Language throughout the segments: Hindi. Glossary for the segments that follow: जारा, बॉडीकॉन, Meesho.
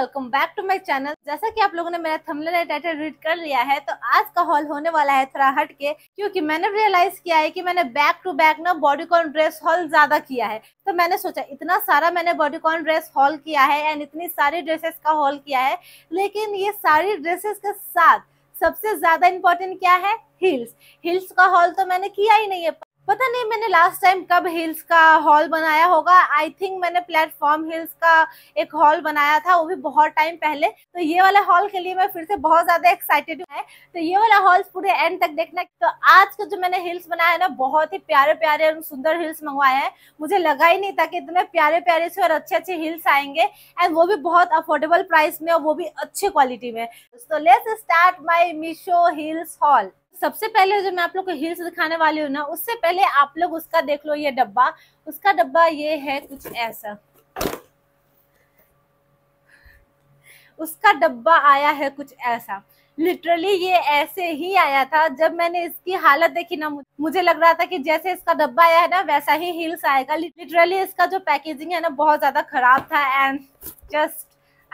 Welcome back to my channel. जैसा कि आप लोगों ने मेरा थंबनेल और टाइटल रीड कर लिया है, तो आज का हॉल होने वाला है थोड़ा हट के, क्योंकि मैंने रियलाइज किया है कि मैंने बैक टू बैक ना बॉडीकॉन ड्रेस हॉल ज्यादा किया है। तो मैंने सोचा इतना सारा मैंने बॉडीकॉन ड्रेस हॉल किया है एंड इतनी सारी ड्रेसेस का हॉल किया है, लेकिन ये सारी ड्रेसेस के साथ सबसे ज्यादा इम्पोर्टेंट क्या है, हील्स। हील्स का हॉल तो मैंने किया ही नहीं है। पता नहीं मैंने लास्ट टाइम कब हील्स का हॉल बनाया होगा। आई थिंक मैंने प्लेटफॉर्म हील्स का एक हॉल बनाया था, वो भी बहुत टाइम पहले। तो ये वाला हॉल के लिए मैं फिर से बहुत ज्यादा एक्साइटेड हूँ। तो ये वाला हॉल पूरे एंड तक देखना। तो आज का जो मैंने हील्स बनाया है ना, बहुत ही प्यारे प्यारे और सुंदर हील्स मंगवाए हैं। मुझे लगा ही नहीं था कि इतने प्यारे प्यारे से और अच्छे अच्छे हील्स आएंगे, एंड वो भी बहुत अफोर्डेबल प्राइस में और वो भी अच्छे क्वालिटी में। तो let's start my Meesho heels haul. सबसे पहले जो मैं आप लोग को हील्स दिखाने वाली हूँ ना, उससे पहले आप लोग उसका देख लो। ये डब्बा, उसका डब्बा ये है कुछ ऐसा। उसका डब्बा आया है कुछ ऐसा। लिटरली ये ऐसे ही आया था। जब मैंने इसकी हालत देखी ना, मुझे लग रहा था कि जैसे इसका डब्बा आया है ना, वैसा ही हील्स आएगा। लिटरली इसका जो पैकेजिंग है ना, बहुत ज्यादा खराब था and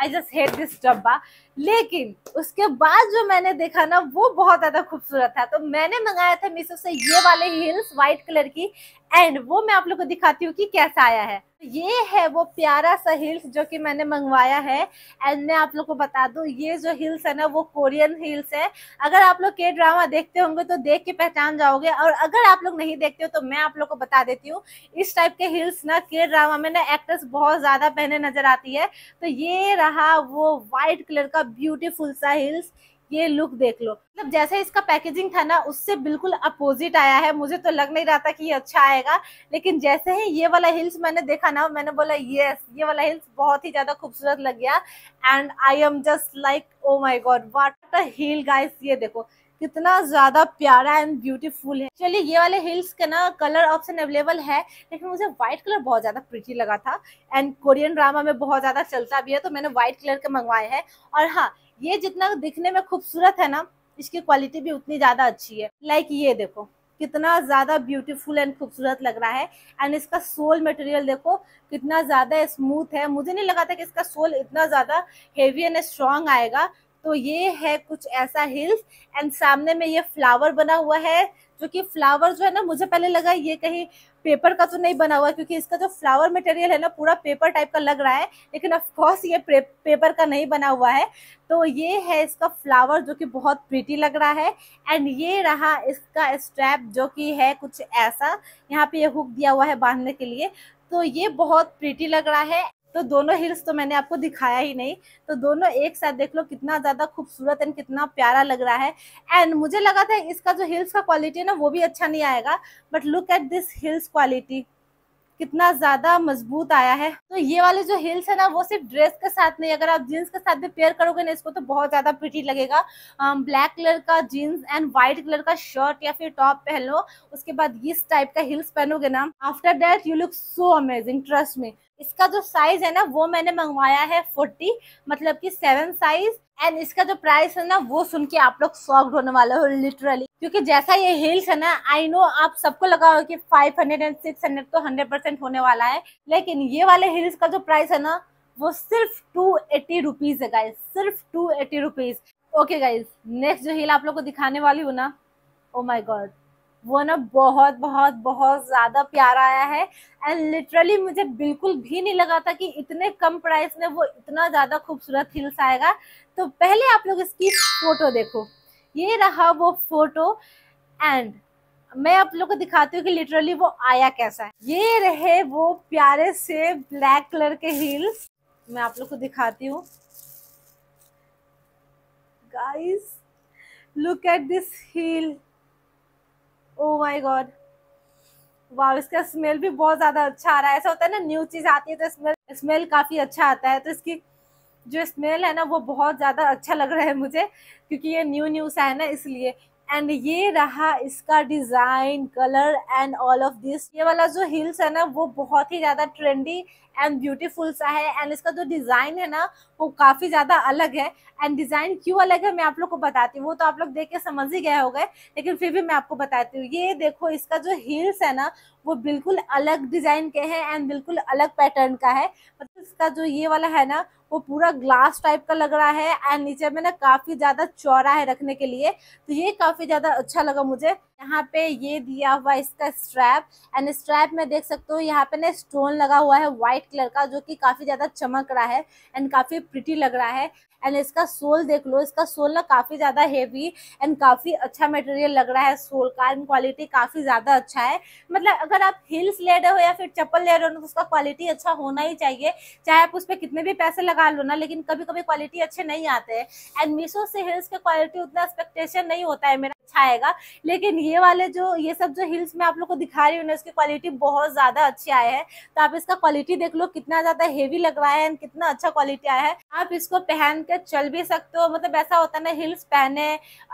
I just hate this डब्बा। लेकिन उसके बाद जो मैंने देखा ना, वो बहुत ज़्यादा खूबसूरत था। तो मैंने मंगाया था मीशो से ये वाले हील्स वाइट कलर की, एंड वो मैं आप लोगों को दिखाती हूँ कि कैसा आया है। ये है वो प्यारा सा हील्स जो कि मैंने मंगवाया है। एंड मैं आप लोगों को बता दूँ, ये जो हील्स है ना, वो कोरियन हील्स है। अगर आप लोग के ड्रामा देखते होंगे तो देख के पहचान जाओगे, और अगर आप लोग नहीं देखते हो तो मैं आप लोग को बता देती हूँ, इस टाइप के हील्स ना के ड्रामा में ना एक्ट्रेस बहुत ज़्यादा पहने नजर आती है। तो ये रहा वो वाइट कलर का ब्यूटीफुल सा हील्स। ये लुक देख लो, मतलब जैसे इसका पैकेजिंग था ना, उससे बिल्कुल अपोजिट आया है। मुझे तो लग नहीं रहा था कि ये अच्छा आएगा, लेकिन जैसे ही ये वाला हील्स मैंने देखा ना, मैंने बोला यस, ये वाला हील्स बहुत ही ज्यादा खूबसूरत लग गया। And I am just like oh my God, what a heel guys. ये देखो कितना ज्यादा प्यारा एंड ब्यूटीफुल है। चलिए, ये वाले हील्स का ना कलर ऑप्शन अवेलेबल है, लेकिन मुझे व्हाइट कलर बहुत ज्यादा प्रिटी लगा था, एंड कोरियन ड्रामा में बहुत ज्यादा चलता भी है, तो मैंने व्हाइट कलर के मंगवाए हैं। और हाँ, ये जितना दिखने में खूबसूरत है ना, इसकी क्वालिटी भी उतनी ज्यादा अच्छी है। लाइक ये देखो कितना ज्यादा ब्यूटीफुल एंड खूबसूरत लग रहा है। एंड इसका सोल मटेरियल देखो कितना ज्यादा स्मूथ है। मुझे नहीं लगा था कि इसका सोल इतना ज्यादा हेवी एंड स्ट्रॉन्ग आएगा। तो ये है कुछ ऐसा हिल्स, एंड सामने में ये फ्लावर बना हुआ है, जो कि फ्लावर जो है ना, मुझे पहले लगा ये कहीं पेपर का तो नहीं बना हुआ, क्योंकि इसका जो फ्लावर मटेरियल है ना, पूरा पेपर टाइप का लग रहा है, लेकिन ऑफ कोर्स ये पेपर का नहीं बना हुआ है। तो ये है इसका फ्लावर जो कि बहुत प्रीटी लग रहा है। एंड ये रहा इसका स्ट्रैप जो कि है कुछ ऐसा। यहाँ पे ये हुक दिया हुआ है बांधने के लिए, तो ये बहुत प्रीटी लग रहा है। तो दोनों हील्स तो मैंने आपको दिखाया ही नहीं, तो दोनों एक साथ देख लो कितना ज़्यादा खूबसूरत एंड कितना प्यारा लग रहा है। एंड मुझे लगा था इसका जो हील्स का क्वालिटी है ना, वो भी अच्छा नहीं आएगा, but look at this heels quality, कितना ज़्यादा मजबूत आया है। तो ये वाले जो हील्स है ना, वो सिर्फ ड्रेस के साथ नहीं, अगर आप जीन्स के साथ भी पेयर करोगे ना इसको, तो बहुत ज़्यादा प्रिटी लगेगा। ब्लैक कलर का जीन्स एंड वाइट कलर का शर्ट या फिर टॉप पहन लो, उसके बाद इस टाइप का हील्स पहनोगे ना, after that you look so amazing, trust me. इसका जो साइज है ना, वो मैंने मंगवाया है 40, मतलब कि 7 साइज। एंड इसका जो प्राइस है ना, वो सुन के आप लोग शॉक्ड होने वाले हो लिटरली, क्योंकि जैसा ये हील्स है ना, आई नो आप सबको लगा हो कि 500 एंड 600 तो 100% होने वाला है, लेकिन ये वाले हील्स का जो प्राइस है ना, वो सिर्फ 280 रुपीज है गाइज, सिर्फ 280 रुपीज। ओके गाइज, नेक्स्ट जो हील आप लोग को दिखाने वाली हूँ ना, ओ माई गॉड, वो ना बहुत बहुत बहुत ज़्यादा प्यारा आया है। एंड लिटरली मुझे बिल्कुल भी नहीं लगा था कि इतने कम प्राइस में वो इतना ज़्यादा खूबसूरत हील्स आएगा। तो पहले आप लोग इसकी फ़ोटो देखो, ये रहा वो फ़ोटो, एंड मैं आप लोग को दिखाती हूँ कि लिटरली वो आया कैसा है। ये रहे वो प्यारे से ब्लैक कलर के हील्स, मैं आप लोग को दिखाती हूँ guys, look at this heel, oh my God, वाह। इसका स्मेल भी बहुत ज़्यादा अच्छा आ रहा है। ऐसा होता है ना, न्यू चीज़ आती है तो स्मेल काफ़ी अच्छा आता है, तो इसकी जो स्मेल है ना, वो बहुत ज़्यादा अच्छा लग रहा है मुझे, क्योंकि ये न्यू सा है ना, इसलिए। एंड ये रहा इसका design, colour and all of this. ये वाला जो हील्स है ना, वो बहुत ही ज़्यादा ट्रेंडी एंड ब्यूटीफुल सा है एंड इसका जो डिज़ाइन है ना वो काफ़ी ज़्यादा अलग है। एंड डिज़ाइन क्यों अलग है मैं आप लोग को बताती हूँ, वो तो आप लोग देख के समझ ही गए होंगे, लेकिन फिर भी मैं आपको बताती हूँ। ये देखो इसका जो हील्स है ना वो बिल्कुल अलग डिज़ाइन के हैं एंड बिल्कुल अलग पैटर्न का है। मतलब इसका जो ये वाला है ना वो पूरा ग्लास टाइप का लग रहा है एंड नीचे में ना काफ़ी ज़्यादा चौड़ा है रखने के लिए, तो ये काफ़ी ज़्यादा अच्छा लगा मुझे। यहाँ पे ये दिया हुआ इसका स्ट्रैप एंड स्ट्रैप में देख सकते हो यहाँ पे ना स्टोन लगा हुआ है वाइट कलर का जो कि काफ़ी ज़्यादा चमक रहा है एंड काफ़ी प्रिटी लग रहा है। एंड इसका सोल देख लो, इसका सोल ना काफ़ी ज़्यादा हेवी एंड काफ़ी अच्छा मटेरियल लग रहा है सोल का एंड क्वालिटी काफ़ी ज़्यादा अच्छा है। मतलब अगर आप हील्स ले रहे हो या फिर चप्पल ले रहे हो तो उसका क्वालिटी अच्छा होना ही चाहिए, चाहे आप उस पर कितने भी पैसे लगा लो ना, लेकिन कभी कभी क्वालिटी अच्छे नहीं आते हैं। एंड मीशो से हील्स का क्वालिटी उतना एक्सपेक्टेशन नहीं होता है मेरा, अच्छा आएगा, लेकिन ये वाले जो ये सब जो हील्स मैं आप लोग को दिखा रही हूँ ना उसकी क्वालिटी बहुत ज़्यादा अच्छी आए है। तो आप इसका क्वालिटी देख लो कितना ज़्यादा हेवी लग रहा है एंड कितना अच्छा क्वालिटी आया है। आप इसको पहन के चल भी सकते हो, मतलब ऐसा होता है ना हील्स पहने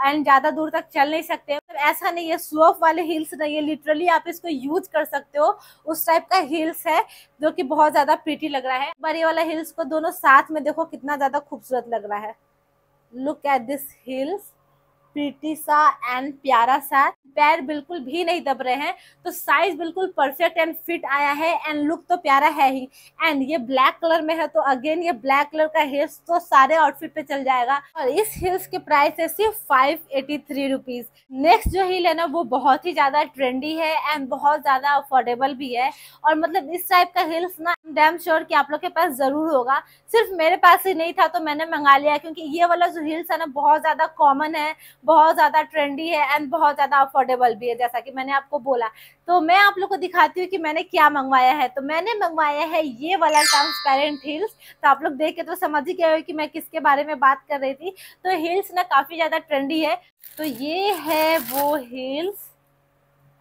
एंड ज़्यादा दूर तक चल नहीं सकते, ऐसा नहीं है शो ऑफ वाले हील्स नहीं है, लिटरली आप इसको यूज कर सकते हो उस टाइप का हील्स है जो कि बहुत ज़्यादा प्रीटी लग रहा है। बड़े वाला हील्स को दोनों साथ में देखो कितना ज़्यादा खूबसूरत लग रहा है। Look at this heels, pretty सा एंड प्यारा सा, पैर बिल्कुल भी नहीं दब रहे हैं, तो साइज बिल्कुल परफेक्ट एंड फिट आया है एंड लुक तो प्यारा है ही। एंड ये ब्लैक कलर में है तो अगेन ये ब्लैक कलर का हील्स तो सारे आउटफिट पे चल जाएगा। और इस हील्स के प्राइस है सिर्फ 583 रुपीज़। नेक्स्ट जो हील है ना वो बहुत ही ज़्यादा ट्रेंडी है एंड बहुत ज़्यादा अफोर्डेबल भी है, और मतलब इस टाइप का हील्स ना डैम श्योर कि आप लोग के पास ज़रूर होगा, सिर्फ मेरे पास ही नहीं था तो मैंने मंगा लिया, क्योंकि ये वाला जो हील्स है ना बहुत ज़्यादा कॉमन है, बहुत ज़्यादा ट्रेंडी है एंड बहुत ज़्यादा अफोर्डेबल भी है, जैसा कि मैंने आपको बोला। तो मैं आप लोग को दिखाती हूँ कि मैंने क्या मंगवाया है। तो मैंने मंगवाया है ये वाला ट्रांसपेरेंट हील्स, तो आप लोग देख के तो समझ ही गए हो कि मैं किसके बारे में बात कर रही थी। तो हील्स ना काफ़ी ज़्यादा ट्रेंडी है, तो ये है वो हील्स।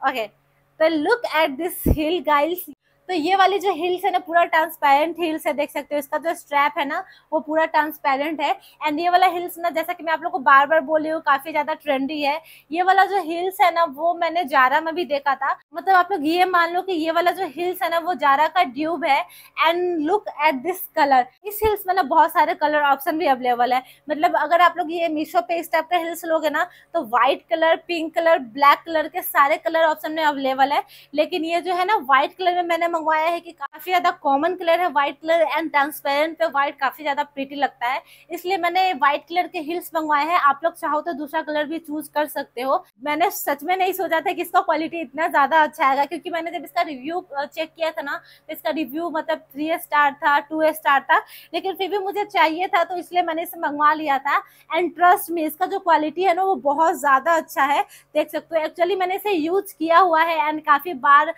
ओके, तो look at this heel guys. तो ये वाली जो हील्स है ना पूरा ट्रांसपेरेंट हील्स है, देख सकते हो इसका जो स्ट्रैप है ना वो पूरा ट्रांसपेरेंट है। एंड ये वाला हील्स ना जैसा कि मैं आप लोग को बार बार बोल रही हूँ काफ़ी ज़्यादा ट्रेंडी है। ये वाला जो हील्स है ना वो मैंने जारा में भी देखा था, मतलब आप लोग ये मान लो कि ये वाला जो हील्स है ना वो जारा का ड्यूब है। And look at this colour, इस हील्स में ना बहुत सारे कलर ऑप्शन भी अवेलेबल है। मतलब अगर आप लोग ये मीशो पे इस टाइप का हील्स लोगे ना तो white colour, pink colour, black colour के सारे कलर ऑप्शन में अवेलेबल है। लेकिन ये जो है ना व्हाइट कलर में मैंने मंगवाया है कि काफी ज्यादा कॉमन कलर है व्हाइट कलर एंड ट्रांसपेरेंट पे व्हाइट काफी ज्यादा प्रीटी लगता है, इसलिए मैंने व्हाइट कलर के हील्स मंगवाए हैं। आप लोग चाहो तो दूसरा कलर भी चूज कर सकते हो। मैंने सच में नहीं सोचा था कि इसका क्वालिटी इतना ज्यादा अच्छा आएगा, क्योंकि मैंने जब इसका रिव्यू चेक किया था ना तो इसका रिव्यू मतलब 3 स्टार था, 2 स्टार था, लेकिन फिर भी मुझे चाहिए था तो इसलिए मैंने इसे मंगवा लिया था। एंड ट्रस्ट में इसका जो क्वालिटी है ना वो बहुत ज्यादा अच्छा है, देख सकते हो। एक्चुअली मैंने इसे यूज किया हुआ है एंड काफी बार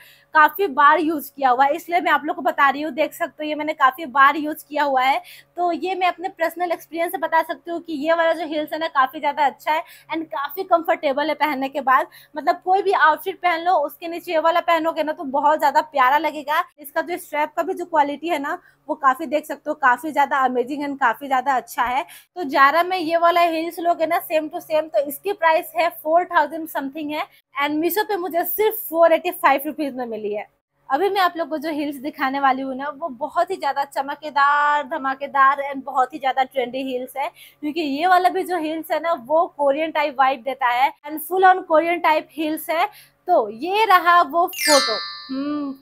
यूज किया हुआ है, इसलिए मैं आप लोग को बता रही हूँ। देख सकते हो ये मैंने काफी बार यूज किया हुआ है, तो ये मैं अपने पर्सनल एक्सपीरियंस से बता सकती हूँ कि ये वाला जो हील्स है ना काफी ज्यादा अच्छा है एंड काफी कंफर्टेबल है पहनने के बाद। मतलब कोई भी आउटफिट पहन लो, उसके नीचे ये वाला पहनोगे ना तो बहुत ज्यादा प्यारा लगेगा। इसका जो स्ट्रैप का भी जो क्वालिटी है ना वो काफी, देख सकते हो, काफी ज्यादा अमेजिंग एंड काफी ज्यादा अच्छा है। तो जारा में ये वाला हील्स लोगे ना सेम टू सेम तो इसकी प्राइस है 4000 समथिंग है एंड मीशो पे मुझे सिर्फ 485 रुपीज में मिली है। अभी मैं आप लोग को जो हील्स दिखाने वाली हूँ ना वो बहुत ही ज़्यादा चमकदार, धमाकेदार एंड बहुत ही ज़्यादा ट्रेंडी हील्स है, क्योंकि ये वाला भी जो हील्स है ना वो कोरियन टाइप वाइब देता है and full on Korean type heels है। तो ये रहा वो फोटो,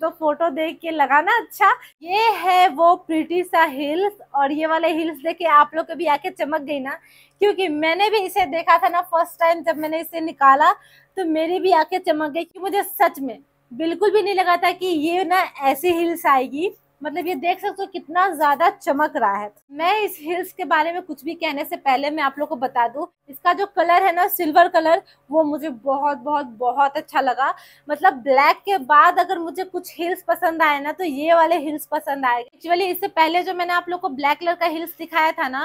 तो फोटो देख के लगा ना अच्छा। ये है वो प्रिटी सा हील्स, और ये वाले हील्स देख के आप लोग कभी आके चमक गई ना, क्योंकि मैंने भी इसे देखा था ना फर्स्ट टाइम जब मैंने इसे निकाला तो मेरी भी आके चमक गई, कि मुझे सच में बिल्कुल भी नहीं लगा था कि ये ना ऐसी हील्स आएगी। मतलब ये देख सकते हो कितना ज़्यादा चमक रहा है। मैं इस हील्स के बारे में कुछ भी कहने से पहले मैं आप लोग को बता दूँ, इसका जो कलर है ना सिल्वर कलर वो मुझे बहुत बहुत बहुत अच्छा लगा। मतलब ब्लैक के बाद अगर मुझे कुछ हील्स पसंद आए ना तो ये वाले हील्स पसंद आए। एक्चुअली इससे पहले जो मैंने आप लोग को ब्लैक कलर का हील्स दिखाया था ना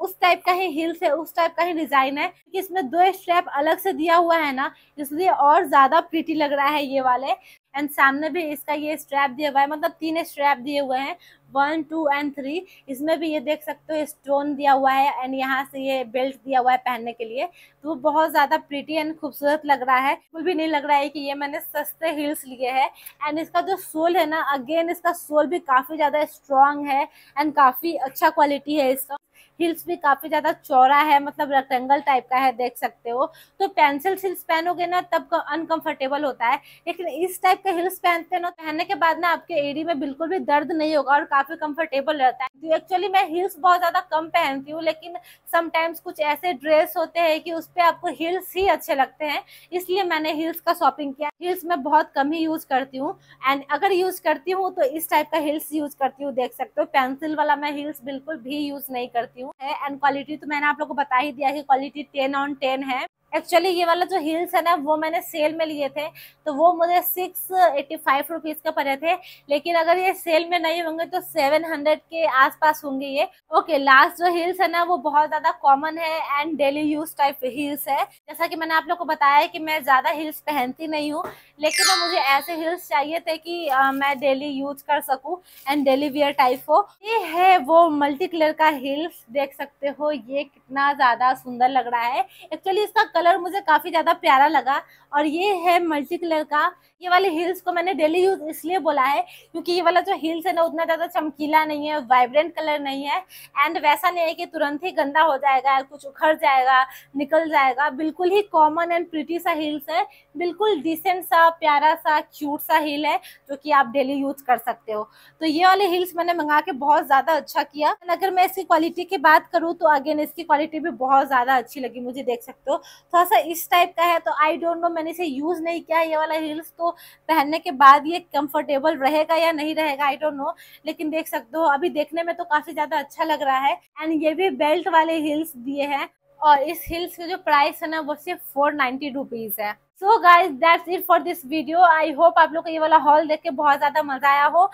उस टाइप का ही हील्स है, उस टाइप का ही डिज़ाइन है, क्योंकि इसमें 2 स्ट्रैप अलग से दिया हुआ है ना इसलिए और ज़्यादा प्रीटी लग रहा है ये वाले। एंड सामने भी इसका ये स्ट्रैप दिया हुआ है, मतलब तीन स्ट्रैप दिए हुए हैं 1, 2 एंड 3। इसमें भी ये देख सकते हो स्टोन दिया हुआ है एंड यहाँ से ये बेल्ट दिया हुआ है पहनने के लिए। तो वो बहुत ज़्यादा प्रिटी एंड खूबसूरत लग रहा है, बिल्कुल भी नहीं लग रहा है कि ये मैंने सस्ते हील्स लिए हैं। एंड इसका जो सोल है ना, अगेन इसका सोल भी काफ़ी ज़्यादा स्ट्रॉन्ग है एंड काफ़ी अच्छा क्वालिटी है इसका। हिल्स भी काफ़ी ज़्यादा चौड़ा है, मतलब रेक्टेंगल टाइप का है, देख सकते हो। तो पेंसिल हिल्स पहनोगे ना तब अनकंफर्टेबल होता है, लेकिन इस टाइप का हिल्स पहनते ना, पहनने के बाद ना आपके एड़ी में बिल्कुल भी दर्द नहीं होगा और काफ़ी कंफर्टेबल रहता है। एक्चुअली मैं हिल्स बहुत ज़्यादा कम पहनती हूँ, लेकिन समटाइम्स कुछ ऐसे ड्रेस होते हैं कि उस पर आपको हिल्स ही अच्छे लगते हैं, इसलिए मैंने हिल्स का शॉपिंग किया। हिल्स मैं बहुत कम ही यूज़ करती हूँ एंड अगर यूज़ करती हूँ तो इस टाइप का हिल्स यूज़ करती हूँ, देख सकते हो। पेंसिल वाला मैं हिल्स बिल्कुल भी यूज़ नहीं करती हूँ। एंड क्वालिटी तो मैंने आप लोगों को बता ही दिया कि क्वालिटी 10/10 है। एक्चुअली ये वाला जो हील्स है ना, वो मैंने सेल में लिए थे, तो वो मुझे 685 रुपीज़ के पड़े थे, लेकिन अगर ये सेल में नहीं होंगे तो 700 के आसपास होंगे ये। ओके, लास्ट जो हील्स है ना, वो बहुत ज़्यादा कॉमन है and daily use type heels है। जैसा कि मैंने आप लोग को बताया कि मैं ज़्यादा हील्स पहनती नहीं हूँ, लेकिन मुझे ऐसे हील्स चाहिए थे कि मैं डेली यूज कर सकूँ एंड डेली वियर टाइप हो। ये है वो मल्टी कलर का हील्स, देख सकते हो ये कितना ज़्यादा सुंदर लग रहा है। एक्चुअली इसका कलर मुझे काफ़ी ज़्यादा प्यारा लगा और ये है मल्टी कलर का। ये वाले हील्स को मैंने डेली यूज़ इसलिए बोला है क्योंकि ये वाला जो हील्स है ना, उतना ज़्यादा चमकीला नहीं है, वाइब्रेंट कलर नहीं है एंड वैसा नहीं है कि तुरंत ही गंदा हो जाएगा, कुछ उखड़ जाएगा, निकल जाएगा। बिल्कुल ही कॉमन एंड प्रिटी सा हील्स है, बिल्कुल डिसेंट सा, प्यारा सा, क्यूट सा हील है जो कि आप डेली यूज़ कर सकते हो। तो ये वाले हील्स मैंने मंगा के बहुत ज़्यादा अच्छा किया। अगर मैं इसकी क्वालिटी की बात करूँ तो अगेन इसकी क्वालिटी भी बहुत ज़्यादा अच्छी लगी मुझे, देख सकते हो। थोड़ा सा इस टाइप का है, तो आई डोंट नो, मैंने इसे यूज़ नहीं किया ये वाला हील्स, तो पहनने के बाद ये कंफर्टेबल रहेगा या नहीं रहेगा आई डोंट नो, लेकिन देख सकते हो अभी देखने में तो काफ़ी ज़्यादा अच्छा लग रहा है। एंड ये भी बेल्ट वाले हील्स दिए हैं और इस हील्स का जो प्राइस है ना, वो सिर्फ 490 रुपीज़ है। So guys, that's it for this video. I hope आप लोग को ये वाला हॉल देख के बहुत ज़्यादा मज़ा आया हो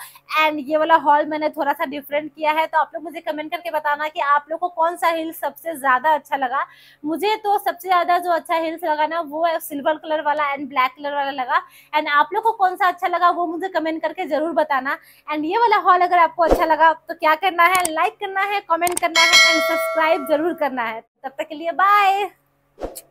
एंड ये वाला हॉल मैंने थोड़ा सा डिफरेंट किया है। तो आप लोग मुझे कमेंट करके बताना कि आप लोग को कौन सा हिल्स सबसे ज़्यादा अच्छा लगा। मुझे तो सबसे ज़्यादा जो अच्छा हिल्स लगा ना, वो सिल्वर कलर वाला एंड ब्लैक कलर वाला लगा। एंड आप लोग को कौन सा अच्छा लगा वो मुझे कमेंट करके ज़रूर बताना। एंड ये वाला हॉल अगर आपको अच्छा लगा तो क्या करना है, लाइक करना है, कॉमेंट करना है एंड सब्सक्राइब ज़रूर करना है। तब तक के लिए बाय।